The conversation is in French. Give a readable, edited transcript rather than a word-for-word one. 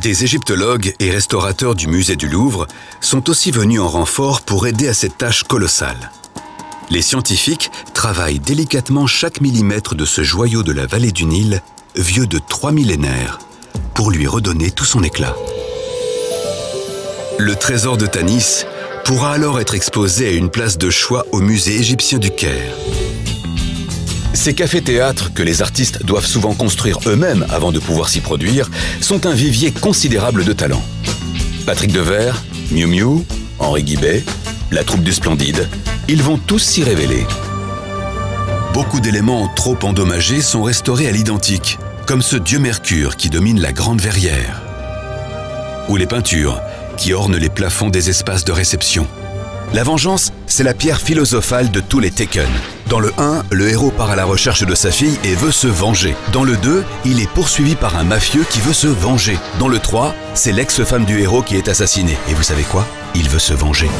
Des égyptologues et restaurateurs du musée du Louvre sont aussi venus en renfort pour aider à cette tâche colossale. Les scientifiques travaillent délicatement chaque millimètre de ce joyau de la vallée du Nil, vieux de 3 millénaires, pour lui redonner tout son éclat. Le trésor de Tanis pourra alors être exposé à une place de choix au musée égyptien du Caire. Ces cafés-théâtres, que les artistes doivent souvent construire eux-mêmes avant de pouvoir s'y produire, sont un vivier considérable de talents. Patrick Devers, Miu Miu, Henri Guibet, la troupe du Splendide, ils vont tous s'y révéler. Beaucoup d'éléments trop endommagés sont restaurés à l'identique, comme ce dieu Mercure qui domine la Grande Verrière, ou les peintures qui ornent les plafonds des espaces de réception. La vengeance, c'est la pierre philosophale de tous les Taken. Dans le 1, le héros part à la recherche de sa fille et veut se venger. Dans le 2, il est poursuivi par un mafieux qui veut se venger. Dans le 3, c'est l'ex-femme du héros qui est assassinée. Et vous savez quoi? Il veut se venger.